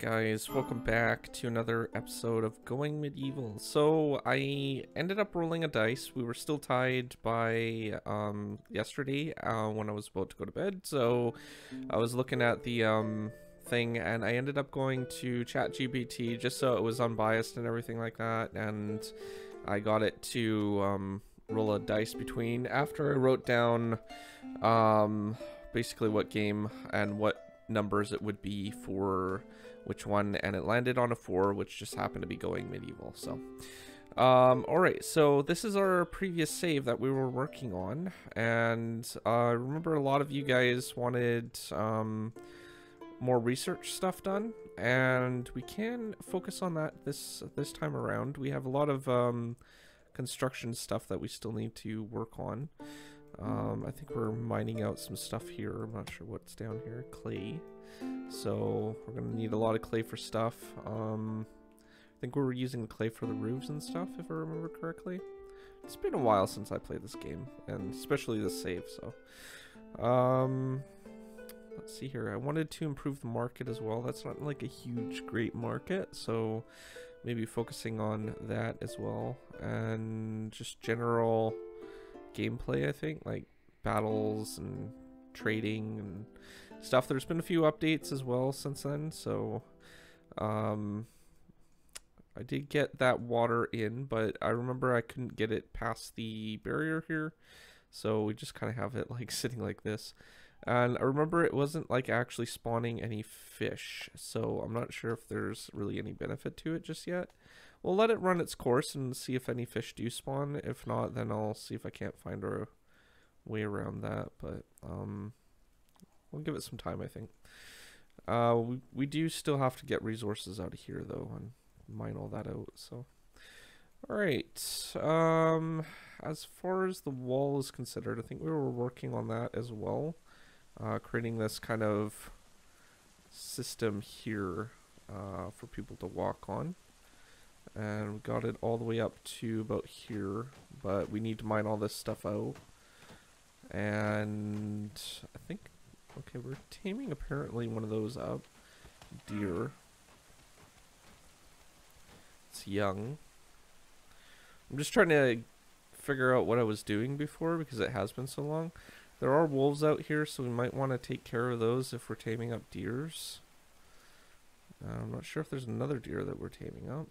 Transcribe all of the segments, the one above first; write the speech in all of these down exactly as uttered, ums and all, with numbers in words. Guys, welcome back to another episode of Going Medieval. So I ended up rolling a dice. We were still tied by um yesterday uh when I was about to go to bed, so I was looking at the um thing and I ended up going to ChatGPT just so it was unbiased and everything like that, and I got it to um roll a dice between after I wrote down um basically what game and what numbers it would be for which one, and it landed on a four, which just happened to be Going Medieval. So um all right, so this is our previous save that we were working on, and I uh, remember a lot of you guys wanted um more research stuff done, and we can focus on that this this time around. We have a lot of um construction stuff that we still need to work on. Um, I think we're mining out some stuff here. I'm not sure what's down here. Clay. So we're going to need a lot of clay for stuff. Um, I think we were using the clay for the roofs and stuff, if I remember correctly. It's been a while since I played this game, and especially this save. So um, let's see here. I wanted to improve the market as well. That's not like a huge, great market, so maybe focusing on that as well, and just general gameplay, I think, like battles and trading and stuff. There's been a few updates as well since then, so um I did get that water in, but I remember I couldn't get it past the barrier here, so we just kind of have it like sitting like this. And I remember it wasn't like actually spawning any fish, so I'm not sure if there's really any benefit to it just yet. We'll let it run its course and see if any fish do spawn. If not, then I'll see if I can't find a way around that. But um, we'll give it some time, I think. Uh, we, we do still have to get resources out of here, though, and mine all that out. So, all right. Um, as far as the wall is considered, I think we were working on that as well. Uh, creating this kind of system here uh, for people to walk on. And we got it all the way up to about here, but we need to mine all this stuff out. And I think, okay, we're taming apparently one of those up. Deer. It's young. I'm just trying to figure out what I was doing before, because it has been so long. There are wolves out here, so we might want to take care of those if we're taming up deers. Uh, I'm not sure if there's another deer that we're taming up.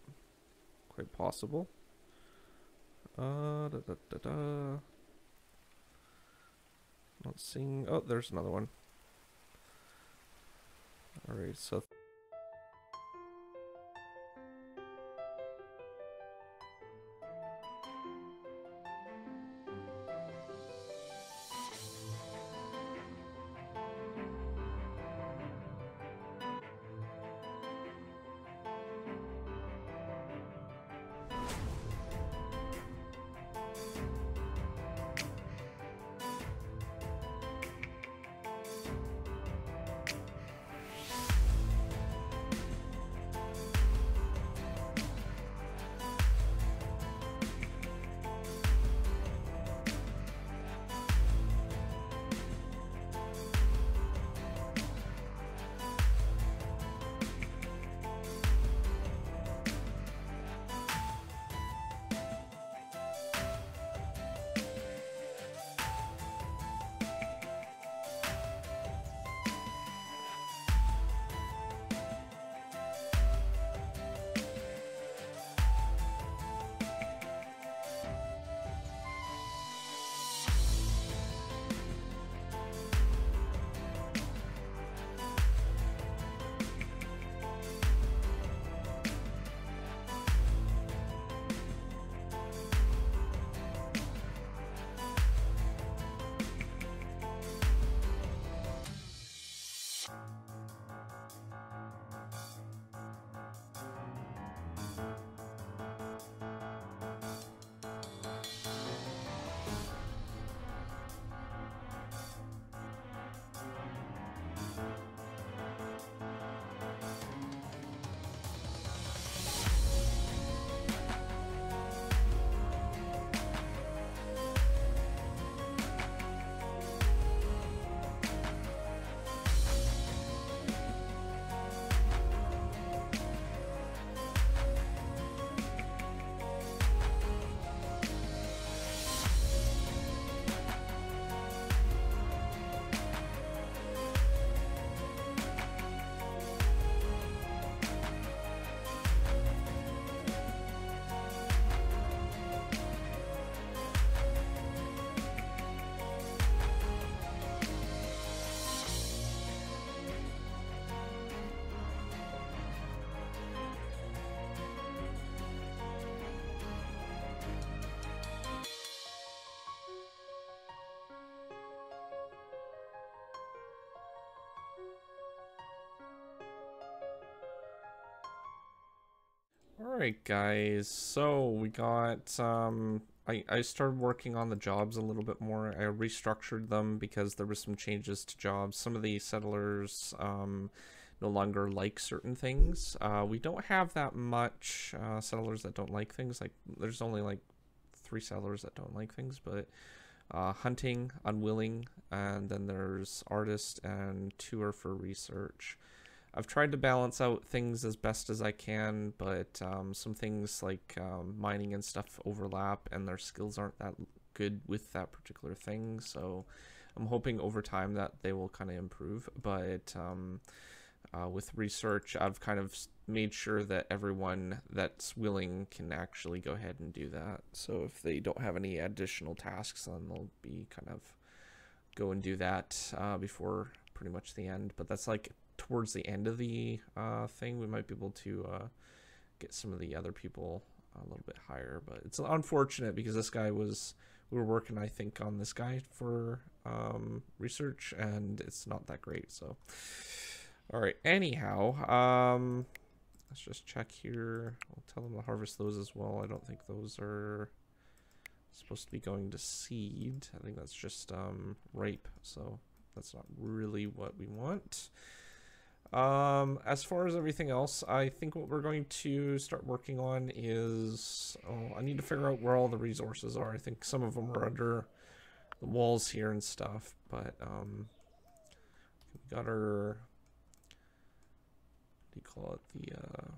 Quite possible. Uh, da, da, da, da. Not seeing... Oh, there's another one. Alright, so... Alright guys, so we got, um, I, I started working on the jobs a little bit more. I restructured them because there were some changes to jobs. Some of the settlers um, no longer like certain things. Uh, we don't have that much uh, settlers that don't like things. Like there's only like three settlers that don't like things, but uh, hunting, unwilling, and then there's artist and two are for research. I've tried to balance out things as best as I can, but um, some things like um, mining and stuff overlap, and their skills aren't that good with that particular thing, so I'm hoping over time that they will kind of improve. But um, uh, with research, I've kind of made sure that everyone that's willing can actually go ahead and do that. So if they don't have any additional tasks, then they'll be kind of go and do that uh, before pretty much the end. But that's like towards the end of the uh, thing. We might be able to uh, get some of the other people a little bit higher, but it's unfortunate because this guy was, we were working, I think, on this guy for um, research, and it's not that great. So, all right, anyhow, um, let's just check here. I'll tell them to harvest those as well. I don't think those are supposed to be going to seed. I think that's just um, ripe, so that's not really what we want. Um, as far as everything else, I think what we're going to start working on is, oh, I need to figure out where all the resources are. I think some of them are under the walls here and stuff, but, um, we got our, what do you call it, the, uh,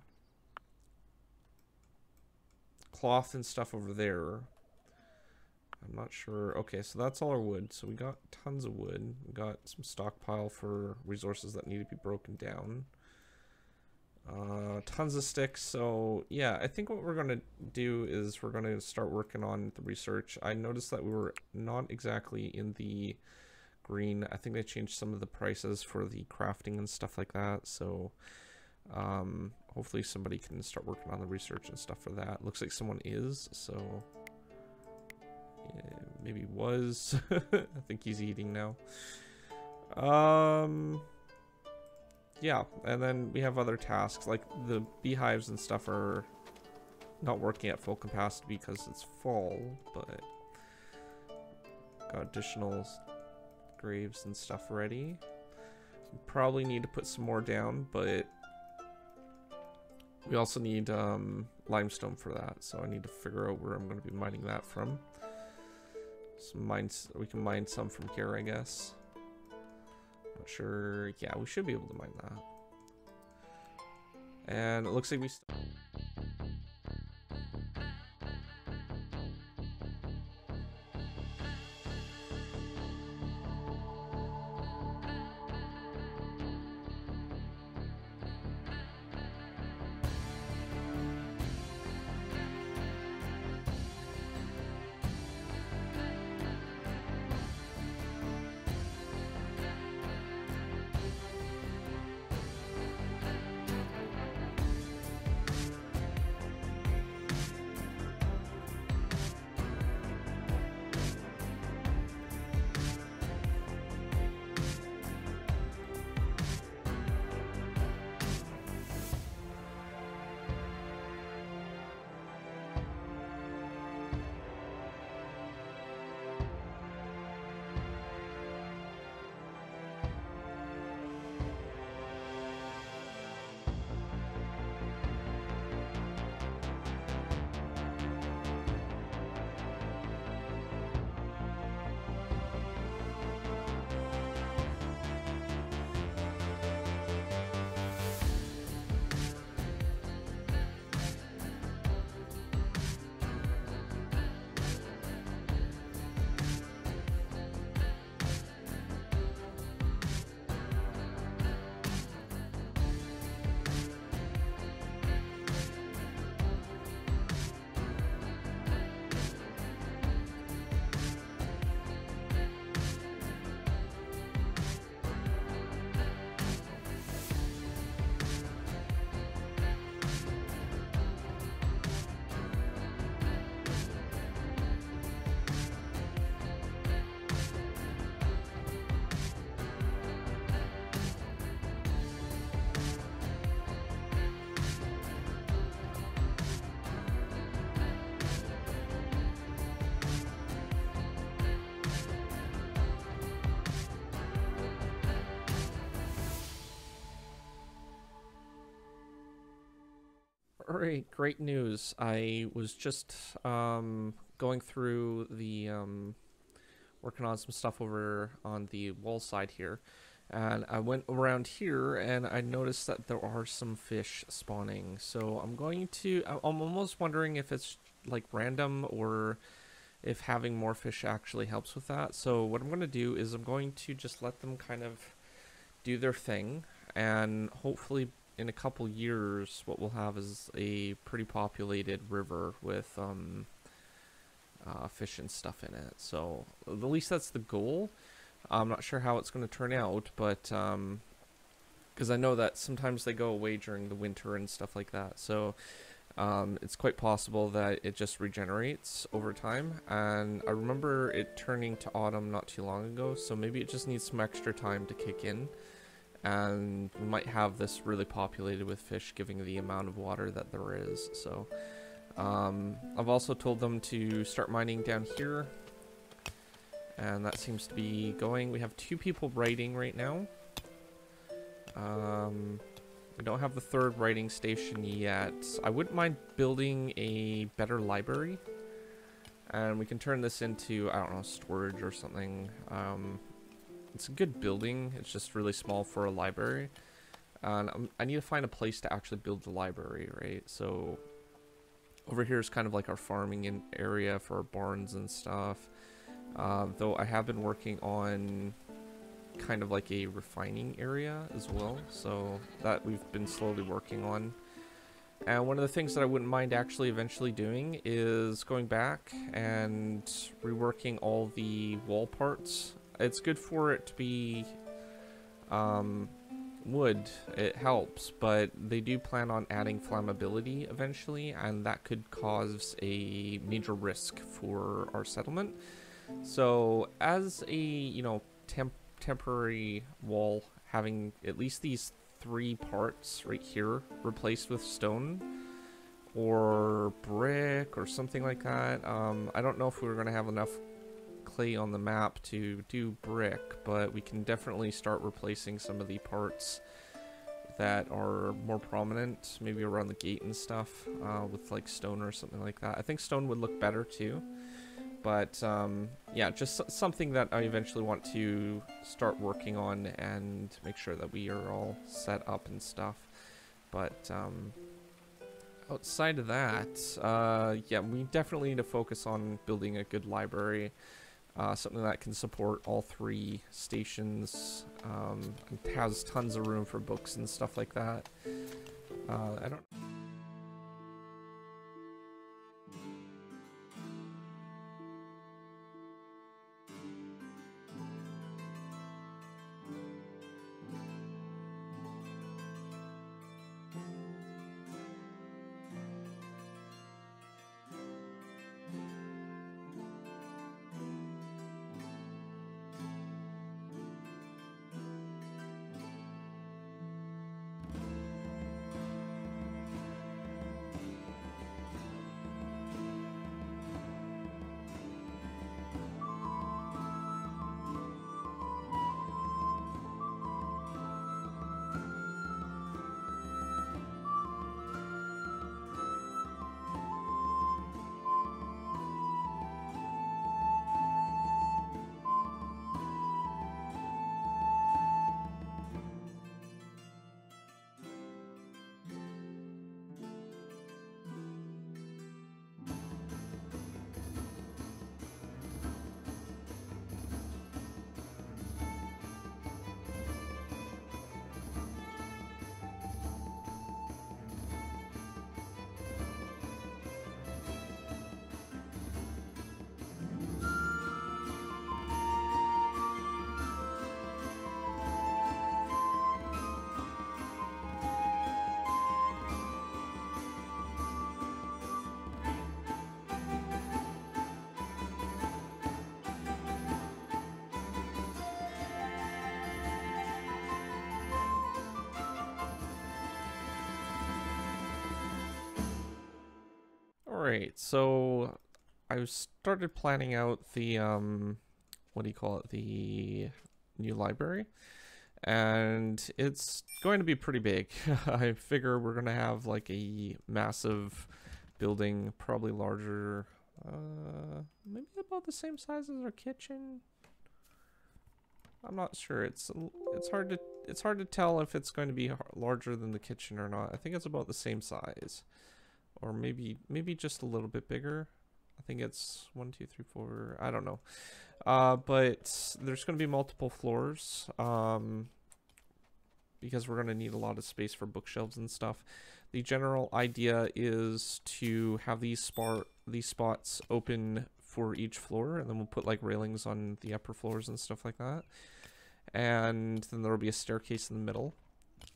cloth and stuff over there. I'm not sure. Okay, so that's all our wood. So we got tons of wood. We got some stockpile for resources that need to be broken down. Uh, tons of sticks. So yeah, I think what we're going to do is we're going to start working on the research. I noticed that we were not exactly in the green. I think they changed some of the prices for the crafting and stuff like that. So um, hopefully somebody can start working on the research and stuff for that. Looks like someone is, so... Yeah, maybe was. I think he's eating now. Um, yeah, and then we have other tasks like the beehives and stuff are not working at full capacity because it's fall, but got additional graves and stuff ready. Probably need to put some more down, but we also need um, limestone for that, so I need to figure out where I'm going to be mining that from. Some mines, we can mine some from here, I guess. Not sure. Yeah, we should be able to mine that. And it looks like we st- All right, great news. I was just um, going through the, um, working on some stuff over on the wall side here. And I went around here and I noticed that there are some fish spawning. So I'm going to, I'm almost wondering if it's like random or if having more fish actually helps with that. So what I'm going to do is I'm going to just let them kind of do their thing, and hopefully in a couple years what we'll have is a pretty populated river with um, uh, fish and stuff in it. So at least that's the goal. I'm not sure how it's going to turn out, but um, because I know that sometimes they go away during the winter and stuff like that. So um, it's quite possible that it just regenerates over time. And I remember it turning to autumn not too long ago, so maybe it just needs some extra time to kick in. And we might have this really populated with fish, giving the amount of water that there is. So um, I've also told them to start mining down here, and that seems to be going. We have two people writing right now. Um, we don't have the third writing station yet. I wouldn't mind building a better library, and we can turn this into, I don't know, storage or something. Um, It's a good building, it's just really small for a library. And I'm, I need to find a place to actually build the library, right? So over here is kind of like our farming in area for our barns and stuff. Uh, though I have been working on kind of like a refining area as well. So that we've been slowly working on. And one of the things that I wouldn't mind actually eventually doing is going back and reworking all the wall parts. It's good for it to be um, wood, it helps, but they do plan on adding flammability eventually, and that could cause a major risk for our settlement. So as a, you know, temp temporary wall, having at least these three parts right here replaced with stone or brick or something like that. Um, I don't know if we were going to have enough clay on the map to do brick, but we can definitely start replacing some of the parts that are more prominent, maybe around the gate and stuff, uh, with like stone or something like that. I think stone would look better too, but um, yeah, just something that I eventually want to start working on and make sure that we are all set up and stuff. But um, outside of that, uh, yeah, we definitely need to focus on building a good library. Uh, something that can support all three stations, um, and has tons of room for books and stuff like that. Uh, I don't. Alright, so I started planning out the, um, what do you call it, the new library, and it's going to be pretty big. I figure we're going to have like a massive building, probably larger, uh, maybe about the same size as our kitchen. I'm not sure. It's it's hard to it's hard to tell if it's going to be larger than the kitchen or not. I think it's about the same size, or maybe maybe just a little bit bigger. I think it's one, two, three, four. I don't know. Uh, but there's going to be multiple floors, um, because we're going to need a lot of space for bookshelves and stuff. The general idea is to have these spot these spots open for each floor, and then we'll put like railings on the upper floors and stuff like that. And then there'll be a staircase in the middle.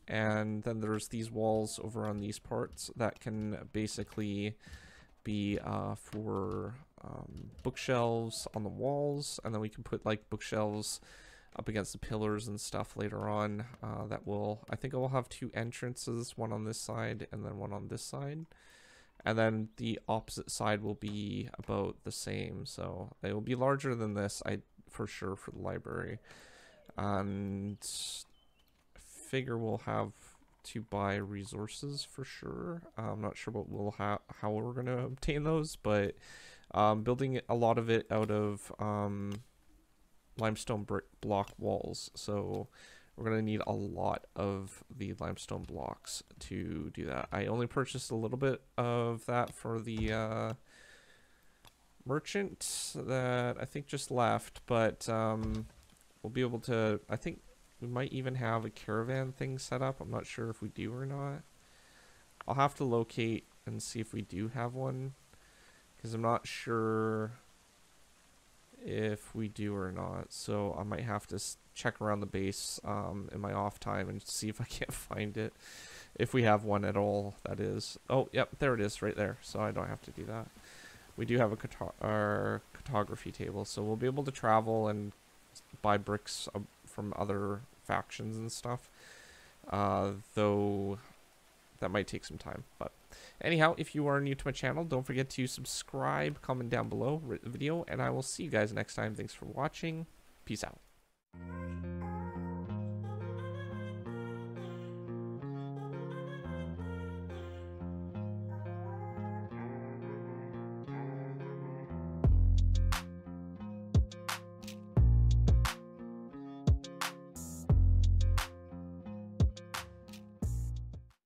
And then there's these walls over on these parts that can basically be uh, for um, bookshelves on the walls, and then we can put like bookshelves up against the pillars and stuff later on. Uh, that will, I think I will have two entrances, one on this side and then one on this side, and then the opposite side will be about the same, so they will be larger than this, I for sure, for the library. And I figure we'll have to buy resources for sure. I'm not sure what we'll ha how we're going to obtain those, but um, building a lot of it out of um, limestone brick block walls. So we're going to need a lot of the limestone blocks to do that. I only purchased a little bit of that for the uh, merchant that I think just left, but um, we'll be able to, I think, we might even have a caravan thing set up. I'm not sure if we do or not. I'll have to locate and see if we do have one, because I'm not sure if we do or not. So I might have to check around the base um, in my off time and see if I can't find it. If we have one at all, that is. Oh, yep, there it is right there. So I don't have to do that. We do have a carto- our cartography table, so we'll be able to travel and buy bricks up from other factions and stuff, uh, though that might take some time. But anyhow, if you are new to my channel, don't forget to subscribe, comment down below, rate the video, and I will see you guys next time. Thanks for watching. Peace out.